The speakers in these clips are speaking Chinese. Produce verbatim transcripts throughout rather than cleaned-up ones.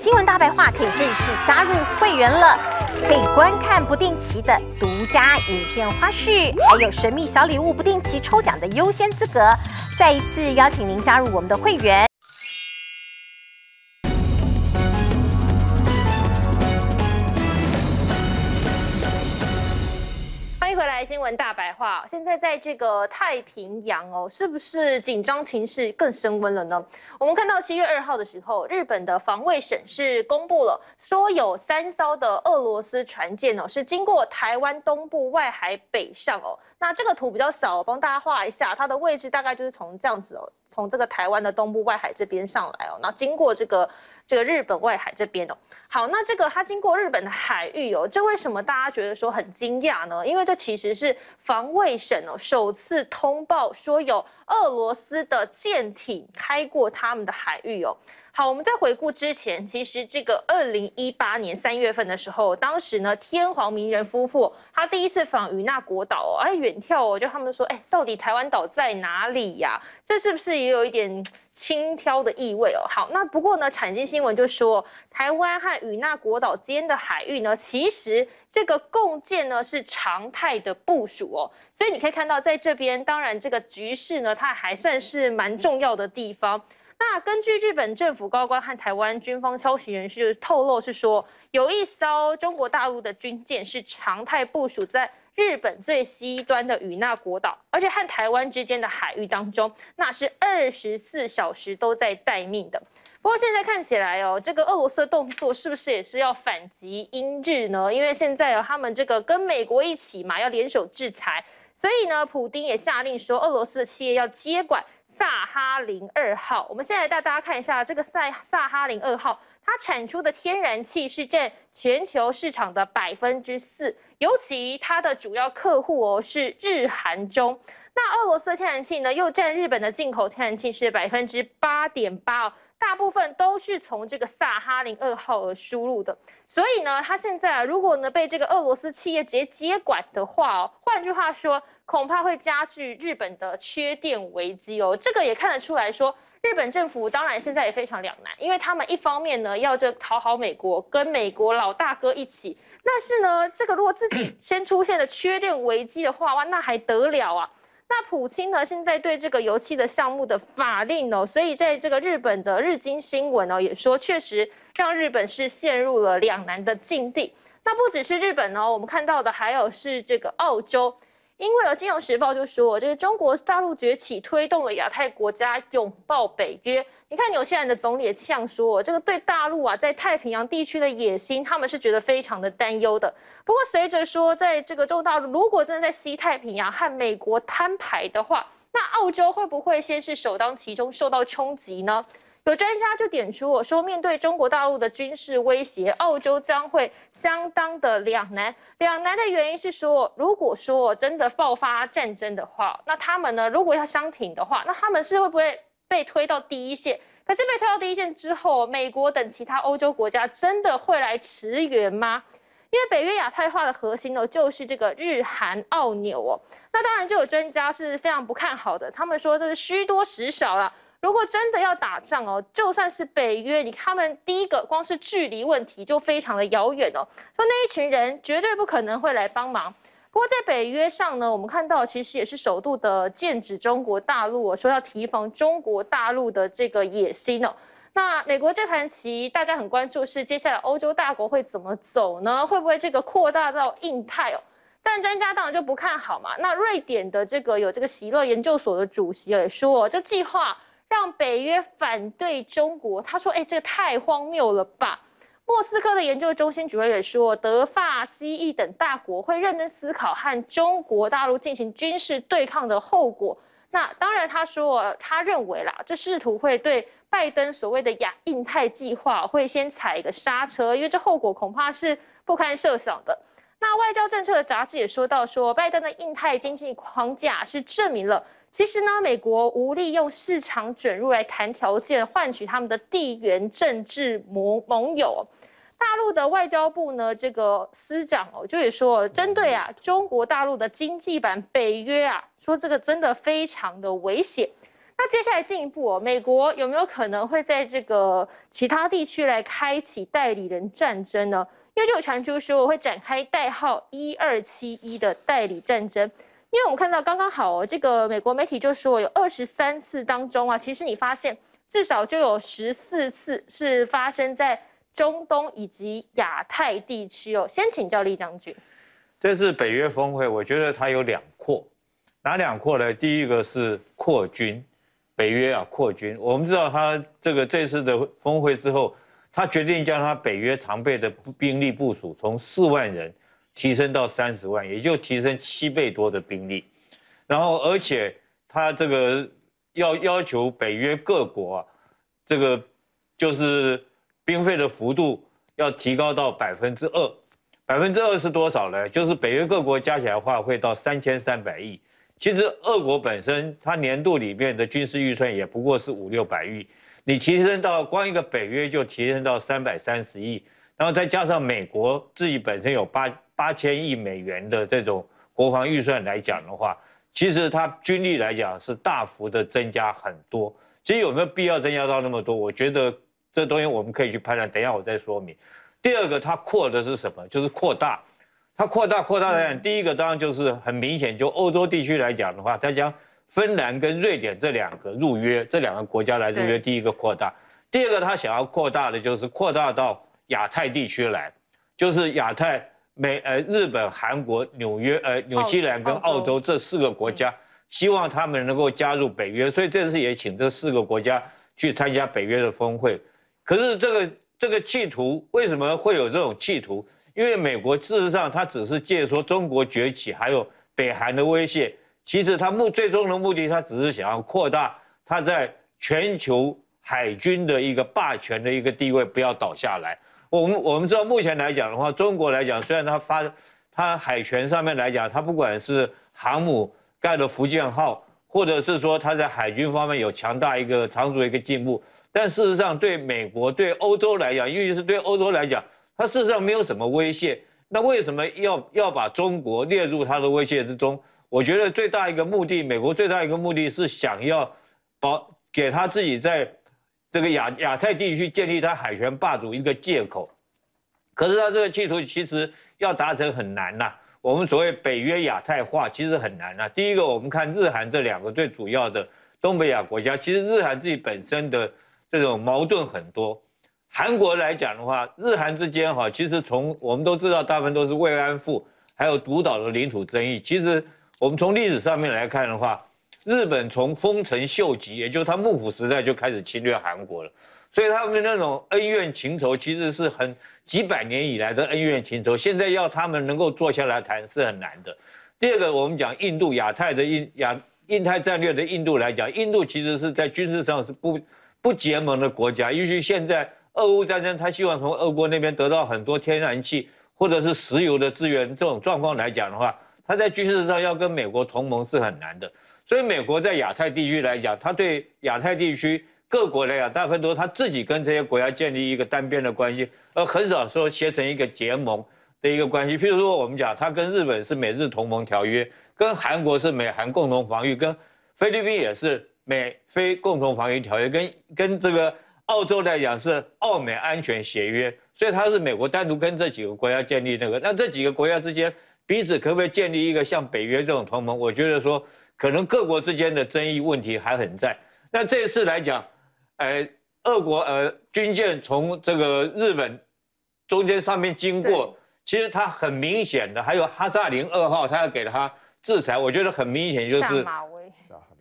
新闻大白话可以正式加入会员了，可以观看不定期的独家影片花絮，还有神秘小礼物不定期抽奖的优先资格。再一次邀请您加入我们的会员。 新闻大白话，现在在这个太平洋哦，是不是紧张情势更升温了呢？我们看到七月二号的时候，日本的防卫省是公布了，说有三艘的俄罗斯船舰哦，是经过台湾东部外海北上哦。那这个图比较小，我帮大家画一下，它的位置大概就是从这样子哦，从这个台湾的东部外海这边上来哦，然后经过这个。 这个日本外海这边哦，好，那这个它经过日本的海域哦，这为什么大家觉得说很惊讶呢？因为这其实是防卫省哦首次通报说有俄罗斯的舰艇开过他们的海域哦。好，我们在回顾之前，其实这个二零一八年三月份的时候，当时呢天皇明仁夫妇他第一次访与那国岛哦，哎远眺哦，就他们说哎，到底台湾岛在哪里呀、啊？这是不是也有一点？ 轻佻的意味哦，好，那不过呢，产经新闻就说，台湾和与那国岛间的海域呢，其实这个共建呢是常态的部署哦，所以你可以看到，在这边，当然这个局势呢，它还算是蛮重要的地方。那根据日本政府高官和台湾军方消息人士透露，是说有一艘中国大陆的军舰是常态部署在。 日本最西端的与那国岛，而且和台湾之间的海域当中，那是二十四小时都在待命的。不过现在看起来哦，这个俄罗斯的动作是不是也是要反击英日呢？因为现在哦，他们这个跟美国一起嘛，要联手制裁，所以呢，普丁也下令说，俄罗斯的企业要接管萨哈林二号。我们现在带大家看一下这个萨萨哈林二号。 它产出的天然气是占全球市场的百分之四，尤其它的主要客户哦是日韩中。那俄罗斯的天然气呢，又占日本的进口天然气是百分之八点八哦，大部分都是从这个萨哈林二号而输入的。所以呢，它现在、啊、如果呢被这个俄罗斯企业直接接管的话哦，换句话说，恐怕会加剧日本的缺电危机哦。这个也看得出来说。 日本政府当然现在也非常两难，因为他们一方面呢要这讨好美国，跟美国老大哥一起，但是呢，这个如果自己先出现了缺电危机的话，哇，那还得了啊？那普京呢现在对这个油气的项目的法令哦，所以在这个日本的日经新闻哦也说，确实让日本是陷入了两难的境地。那不只是日本哦，我们看到的还有是这个澳洲。 因为有《金融时报》就说，这个中国大陆崛起推动了亚太国家拥抱北约。你看纽西兰的总理也呛说，这个对大陆啊在太平洋地区的野心，他们是觉得非常的担忧的。不过，随着说在这个中国大陆如果真的在西太平洋和美国摊牌的话，那澳洲会不会先是首当其冲受到冲击呢？ 有专家就点出，我说面对中国大陆的军事威胁，澳洲将会相当的两难。两难的原因是说，如果说真的爆发战争的话，那他们呢，如果要相挺的话，那他们是会不会被推到第一线？可是被推到第一线之后，美国等其他欧洲国家真的会来驰援吗？ 因为北约亚太化的核心呢，就是这个日韩澳纽哦。那当然就有专家是非常不看好的，他们说这是虚多实少啦。如果真的要打仗哦，就算是北约，你他们第一个光是距离问题就非常的遥远哦，说那一群人绝对不可能会来帮忙。不过在北约上呢，我们看到其实也是首度的剑指中国大陆哦，说要提防中国大陆的这个野心哦。 那美国这盘棋，大家很关注是接下来欧洲大国会怎么走呢？会不会这个扩大到印太哦？但专家当然就不看好嘛。那瑞典的这个有这个席勒研究所的主席也说、哦，这计划让北约反对中国。他说，哎，这个太荒谬了吧！莫斯科的研究中心主任也说，德、法、西、意等大国会认真思考和中国大陆进行军事对抗的后果。那当然，他说他认为啦，这试图会对。 拜登所谓的亚印太计划会先踩一个刹车，因为这后果恐怕是不堪设想的。那外交政策的杂志也说到说，拜登的印太经济框架是证明了，其实呢，美国无力用市场准入来谈条件，换取他们的地缘政治盟盟友。大陆的外交部呢，这个司长哦，就也说，针对啊中国大陆的经济版北约啊，说这个真的非常的危险。那接下来进一步哦，美国有没有可能会在这个其他地区来开启代理人战争呢？因为就有传出说会展开代号一二七一的代理战争。 因为我们看到刚刚好哦，这个美国媒体就说有二十三次当中啊，其实你发现至少就有十四次是发生在中东以及亚太地区哦。先请教栗将军，这次北约峰会，我觉得它有两扩，哪两扩呢？第一个是扩军，北约啊扩军。我们知道他这个这次的峰会之后，他决定将他北约常备的兵力部署从四万人。 提升到三十万，也就提升七倍多的兵力，然后而且他这个要要求北约各国啊，这个就是兵费的幅度要提高到百分之二，百分之二是多少呢？就是北约各国加起来的话会到三千三百亿。其实俄国本身它年度里面的军事预算也不过是五六百亿，你提升到光一个北约就提升到三百三十亿，然后再加上美国自己本身有八。 八千亿美元的这种国防预算来讲的话，其实它军力来讲是大幅的增加很多。其实有没有必要增加到那么多？我觉得这东西我们可以去判断，等一下我再说明。第二个，它扩的是什么？就是扩大。它扩大扩大来讲，第一个当然就是很明显，就欧洲地区来讲的话，它将芬兰跟瑞典这两个入约，这两个国家来入约。第一个扩大，第二个它想要扩大的就是扩大到亚太地区来，就是亚太。 美呃，日本、韩国、纽约呃，纽西兰跟澳洲这四个国家，希望他们能够加入北约，所以这次也请这四个国家去参加北约的峰会。可是这个这个企图为什么会有这种企图？因为美国事实上它只是借说中国崛起，还有北韩的威胁，其实它目最终的目的，它只是想要扩大它在全球海军的一个霸权的一个地位，不要倒下来。 我们我们知道，目前来讲的话，中国来讲，虽然它发，它海权上面来讲，它不管是航母盖的福建号，或者是说它在海军方面有强大一个长足的一个进步，但事实上对美国、对欧洲来讲，尤其是对欧洲来讲，它事实上没有什么威胁。那为什么要要把中国列入它的威胁之中？我觉得最大一个目的，美国最大一个目的是想要保给他自己在。 这个亚亚太地区建立它海权霸主一个借口，可是它这个企图其实要达成很难呐、啊。我们所谓北约亚太化其实很难呐、啊。第一个，我们看日韩这两个最主要的东北亚国家，其实日韩自己本身的这种矛盾很多。韩国来讲的话，日韩之间哈，其实从我们都知道，大部分都是慰安妇还有独岛的领土争议。其实我们从历史上面来看的话。 日本从丰臣秀吉，也就是他幕府时代就开始侵略韩国了，所以他们那种恩怨情仇其实是很几百年以来的恩怨情仇，现在要他们能够坐下来谈是很难的。第二个，我们讲印度亚太的印亚印太战略的印度来讲，印度其实是在军事上是不不结盟的国家，尤其现在俄乌战争，他希望从俄国那边得到很多天然气或者是石油的资源，这种状况来讲的话，他在军事上要跟美国同盟是很难的。 所以，美国在亚太地区来讲，它对亚太地区各国来讲，大部分都是它自己跟这些国家建立一个单边的关系，而很少说形成一个结盟的一个关系。譬如说，我们讲它跟日本是美日同盟条约，跟韩国是美韩共同防御，跟菲律宾也是美菲共同防御条约，跟跟这个澳洲来讲是澳美安全协约。所以，它是美国单独跟这几个国家建立那个。那这几个国家之间彼此可不可以建立一个像北约这种同盟？我觉得说。 可能各国之间的争议问题还很在。那这次来讲，呃，俄国呃军舰从这个日本中间上面经过，其实它很明显的，还有哈萨林二号，它要给它制裁，我觉得很明显就是下马威，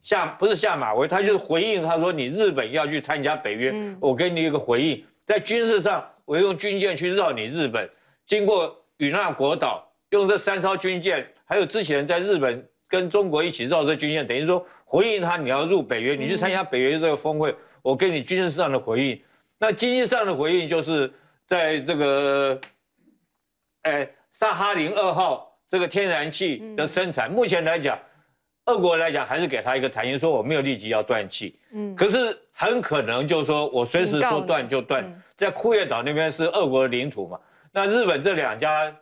下不是下马威，他就是回应他说你日本要去参加北约，嗯、我给你一个回应，在军事上我用军舰去绕你日本，经过与那国岛，用这三艘军舰，还有之前在日本。 跟中国一起绕这军线，等于说回应他，你要入北约，你去参加北约这个峰会，我给你军事上的回应。那经济上的回应就是在这个，哎，萨哈林二号这个天然气的生产，目前来讲，俄国来讲还是给他一个弹性，说我没有立即要断气，嗯，可是很可能就是说我随时说断就断。在库页岛那边是俄国的领土嘛，那日本这两家，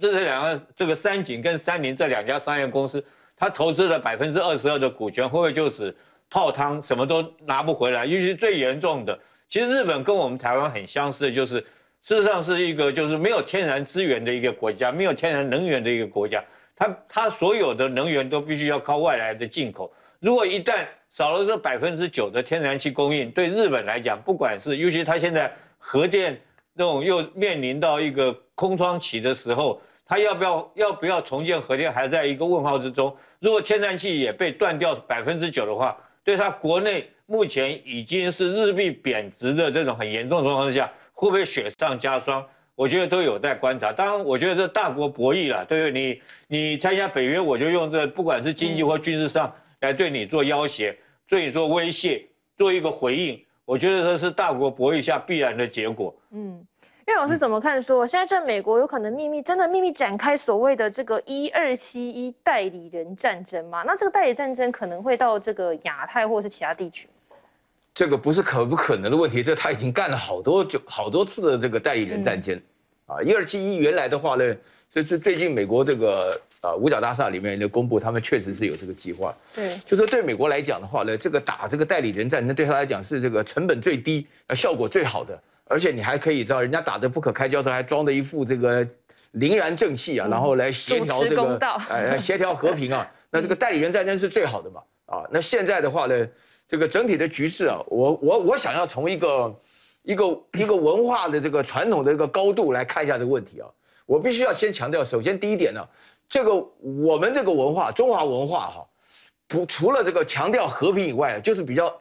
这两个这个三井跟三菱这两家商业公司。 他投资了百分之二十二的股权，会不会就此泡汤，什么都拿不回来。尤其是最严重的，其实日本跟我们台湾很相似的，就是事实上是一个就是没有天然资源的一个国家，没有天然能源的一个国家，它它所有的能源都必须要靠外来的进口。如果一旦少了这百分之九的天然气供应，对日本来讲，不管是尤其它现在核电那种又面临到一个空窗期的时候。 他要不要要不要重建核电，还在一个问号之中。如果天然气也被断掉百分之九的话，对他国内目前已经是日币贬值的这种很严重的状况下，会不会雪上加霜？我觉得都有待观察。当然，我觉得这大国博弈啦，对不对？你你参加北约，我就用这不管是经济或军事上来对你做要挟，对你做威胁，做一个回应。我觉得这是大国博弈下必然的结果。嗯。 岳老师怎么看说？说现在在美国有可能秘密真的秘密展开所谓的这个一二七一代理人战争吗？那这个代理战争可能会到这个亚太或是其他地区？这个不是可不可能的问题，这他已经干了好多就好多次的这个代理人战争、嗯、啊。一二七一原来的话呢，这这最近美国这个啊五角大厦里面呢公布，他们确实是有这个计划。对，就说对美国来讲的话呢，这个打这个代理人战争对他来讲是这个成本最低、效果最好的。 而且你还可以知道，人家打得不可开交的，还装着一副这个凛然正气啊，嗯、然后来协调这个哎协调和平啊。那这个代理人战争是最好的嘛啊。那现在的话呢，这个整体的局势啊，我我我想要从一个一个一个文化的这个传统的一个高度来看一下这个问题啊。我必须要先强调，首先第一点呢、啊，这个我们这个文化，中华文化哈、啊，不除了这个强调和平以外，就是比较。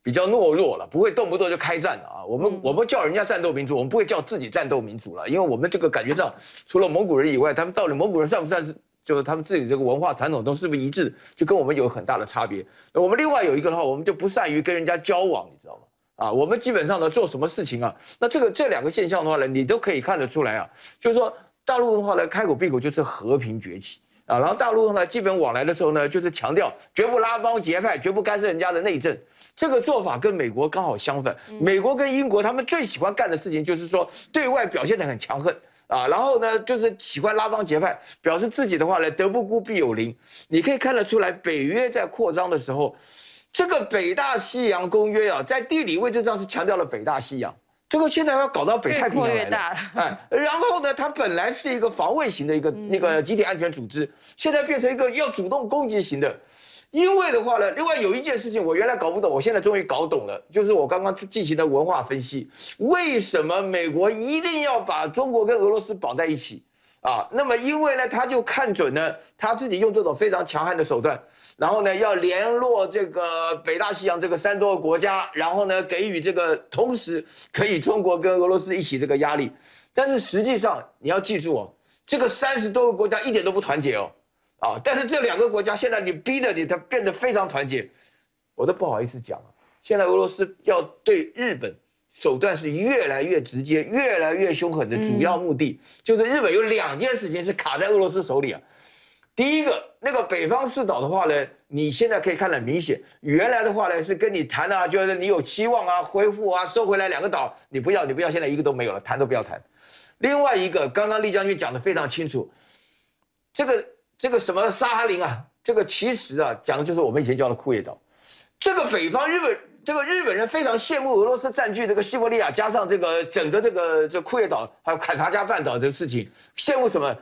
比较懦弱了，不会动不动就开战了啊！我们我们叫人家战斗民族，我们不会叫自己战斗民族了，因为我们这个感觉上，除了蒙古人以外，他们到底蒙古人算不算是就是他们自己这个文化传统都是不是一致，就跟我们有很大的差别。我们另外有一个的话，我们就不善于跟人家交往，你知道吗？啊，我们基本上呢做什么事情啊，那这个这两个现象的话呢，你都可以看得出来啊，就是说大陆的话呢，开口闭口就是和平崛起。 啊，然后大陆呢，基本往来的时候呢，就是强调绝不拉帮结派，绝不干涉人家的内政。这个做法跟美国刚好相反。美国跟英国他们最喜欢干的事情就是说，对外表现得很强横啊，然后呢，就是喜欢拉帮结派，表示自己的话呢，德不孤必有邻。你可以看得出来，北约在扩张的时候，这个北大西洋公约啊，在地理位置上是强调了北大西洋。 这个现在要搞到北太平洋来了，哎，然后呢，它本来是一个防卫型的一个那个集体安全组织，现在变成一个要主动攻击型的。因为的话呢，另外有一件事情我原来搞不懂，我现在终于搞懂了，就是我刚刚进行的文化分析，为什么美国一定要把中国跟俄罗斯绑在一起啊？那么因为呢，他就看准了他自己用这种非常强悍的手段。 然后呢，要联络这个北大西洋这个三多个国家，然后呢，给予这个同时可以中国跟俄罗斯一起这个压力。但是实际上你要记住哦，这个三十多个国家一点都不团结哦，啊，但是这两个国家现在你逼得你它变得非常团结，我都不好意思讲了。现在俄罗斯要对日本手段是越来越直接、越来越凶狠的主要目的，嗯、就是日本有两件事情是卡在俄罗斯手里啊。 第一个，那个北方四岛的话呢，你现在可以看得很明显，原来的话呢是跟你谈啊，就是你有期望啊，恢复啊，收回来两个岛，你不要，你不要，现在一个都没有了，谈都不要谈。另外一个，刚刚栗将军讲得非常清楚，这个这个什么沙哈林啊，这个其实啊讲的就是我们以前叫的库页岛，这个北方日本这个日本人非常羡慕俄罗斯占据这个西伯利亚，加上这个整个这个这库页岛还有坎察加半岛这个事情，羡慕什么？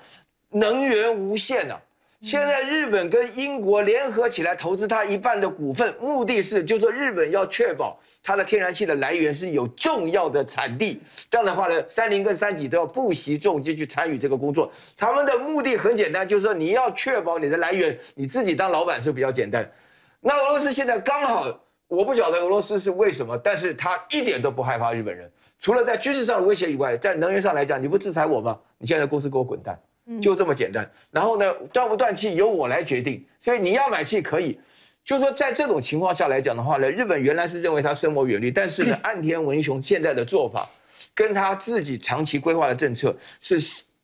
能源无限啊！ 现在日本跟英国联合起来投资它一半的股份，目的是就是说日本要确保它的天然气的来源是有重要的产地。这样的话呢，三菱跟三井都要不惜重金去参与这个工作。他们的目的很简单，就是说你要确保你的来源，你自己当老板是比较简单。那俄罗斯现在刚好，我不晓得俄罗斯是为什么，但是他一点都不害怕日本人，除了在军事上的威胁以外，在能源上来讲，你不制裁我吗？你现在公司给我滚蛋。 就这么简单，然后呢，断不断气由我来决定，所以你要买气可以，就是说在这种情况下来讲的话呢，日本原来是认为他深谋远虑，但是呢，岸田文雄现在的做法，跟他自己长期规划的政策是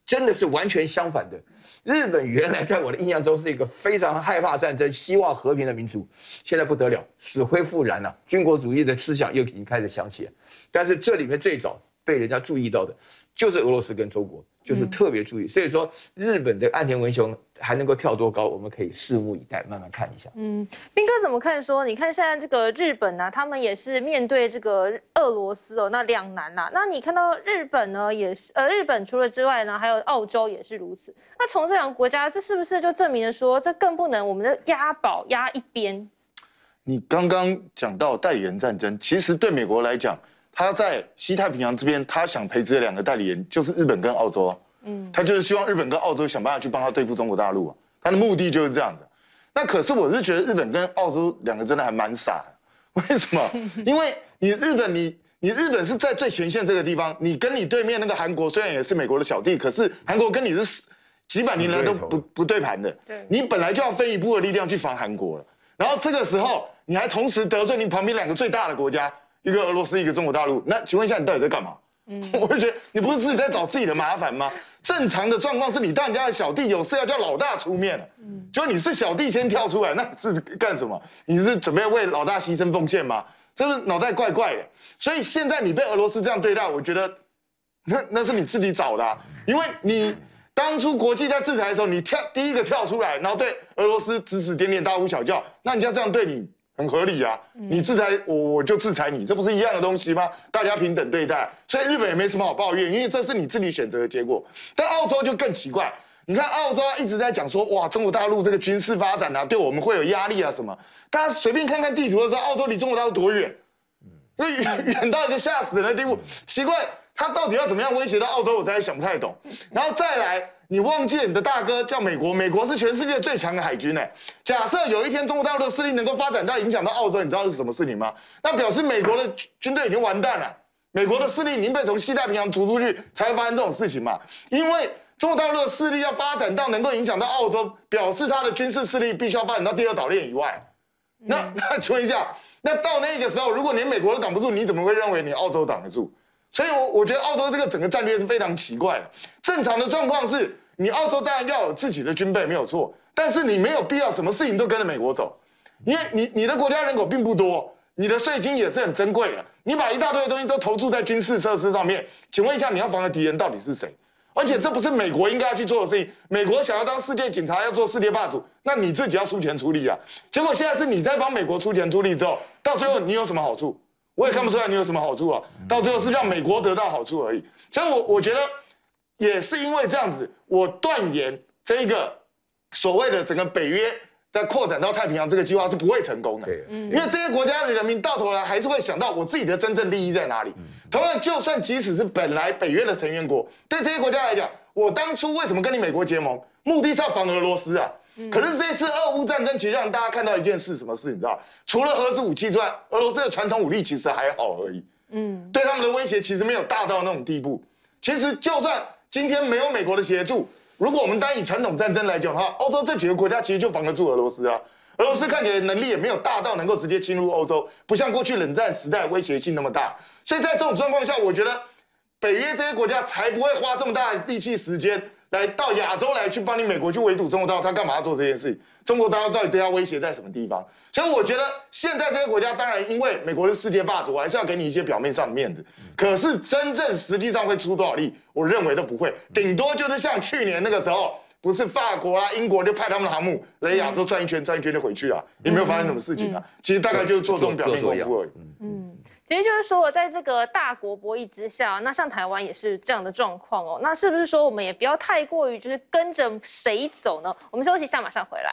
真的是完全相反的。日本原来在我的印象中是一个非常害怕战争、希望和平的民族，现在不得了，死灰复燃了、啊，军国主义的思想又已经开始响起了。但是这里面最早被人家注意到的，就是俄罗斯跟中国，就是特别注意。嗯、所以说，日本的岸田文雄还能够跳多高，我们可以拭目以待，慢慢看一下。嗯，彬哥怎么看说？说你看现在这个日本呢、啊，他们也是面对这个俄罗斯哦，那两难啦、啊。那你看到日本呢，也是呃，日本除了之外呢，还有澳洲也是如此。那从这两个国家，这是不是就证明了说，这更不能我们的押宝押一边？你刚刚讲到代理人战争，其实对美国来讲。 他在西太平洋这边，他想培植的两个代理人就是日本跟澳洲，嗯，他就是希望日本跟澳洲想办法去帮他对付中国大陆啊，他的目的就是这样子。那可是我是觉得日本跟澳洲两个真的还蛮傻的，为什么？因为你日本你你日本是在最前线这个地方，你跟你对面那个韩国虽然也是美国的小弟，可是韩国跟你是几百年来都不不对盘的，对，你本来就要分一步的力量去防韩国了，然后这个时候你还同时得罪你旁边两个最大的国家。 一个俄罗斯，一个中国大陆，那请问一下，你到底在干嘛？嗯，我就觉得你不是自己在找自己的麻烦吗？正常的状况是你当人家的小弟，有事要叫老大出面了。嗯，就你是小弟先跳出来，那是干什么？你是准备为老大牺牲奉献吗？是不是脑袋怪怪的？所以现在你被俄罗斯这样对待，我觉得那那是你自己找的、啊，因为你当初国际在制裁的时候，你跳第一个跳出来，然后对俄罗斯指指点点、大呼小叫，那人家这样对你。 很合理啊，你制裁我，我就制裁你，这不是一样的东西吗？大家平等对待，所以日本也没什么好抱怨，因为这是你自己选择的结果。但澳洲就更奇怪，你看澳洲一直在讲说，哇，中国大陆这个军事发展啊，对我们会有压力啊什么。大家随便看看地图的时候，澳洲离中国大陆多远？因为远到一个吓死人的地步。奇怪，他到底要怎么样威胁到澳洲，我实在想不太懂。然后再来。 你忘记你的大哥叫美国，美国是全世界最强的海军哎、欸。假设有一天中国大陆的势力能够发展到影响到澳洲，你知道是什么事情吗？那表示美国的军队已经完蛋了，美国的势力已经被从西太平洋逐出去，才会发生这种事情嘛。因为中国大陆的势力要发展到能够影响到澳洲，表示他的军事势力必须要发展到第二岛链以外。嗯、那那请问一下，那到那个时候，如果连美国都挡不住，你怎么会认为你澳洲挡得住？所以我，我我觉得澳洲这个整个战略是非常奇怪的。正常的状况是。 你澳洲当然要有自己的军备没有错，但是你没有必要什么事情都跟着美国走，因为你你的国家人口并不多，你的税金也是很珍贵的，你把一大堆的东西都投注在军事设施上面，请问一下你要防的敌人到底是谁？而且这不是美国应该要去做的事情，美国想要当世界警察，要做世界霸主，那你自己要出钱出力啊。结果现在是你在帮美国出钱出力之后，到最后你有什么好处？我也看不出来你有什么好处啊，到最后是让美国得到好处而已。所以我我觉得。 也是因为这样子，我断言这个所谓的整个北约在扩展到太平洋这个计划是不会成功的，因为这些国家的人民到头来还是会想到我自己的真正利益在哪里。同样，就算即使是本来北约的成员国，对这些国家来讲，我当初为什么跟你美国结盟，目的是要防俄罗斯啊。可是这次俄乌战争其实让大家看到一件事，什么事你知道？除了核子武器之外，俄罗斯的传统武力其实还好而已，嗯，对他们的威胁其实没有大到那种地步。其实就算 今天没有美国的协助，如果我们单以传统战争来讲的话，欧洲这几个国家其实就防得住俄罗斯啊。俄罗斯看起来能力也没有大到能够直接侵入欧洲，不像过去冷战时代威胁性那么大。所以在这种状况下，我觉得北约这些国家才不会花这么大的力气、时间来到亚洲来去帮你美国去围堵中国大陆，他干嘛要做这件事情？中国大陆到底对他威胁在什么地方？所以我觉得现在这些国家当然因为美国是世界霸主，我还是要给你一些表面上的面子。可是真正实际上会出多少力，我认为都不会，顶多就是像去年那个时候，不是法国啊、英国就派他们的航母来亚洲转一圈，转一圈就回去了，也没有发生什么事情啊。其实大概就是做这种表面功夫而已。嗯。 其实就是说，在这个大国博弈之下，那像台湾也是这样的状况哦。那是不是说我们也不要太过于就是跟着谁走呢？我们休息一下，马上回来。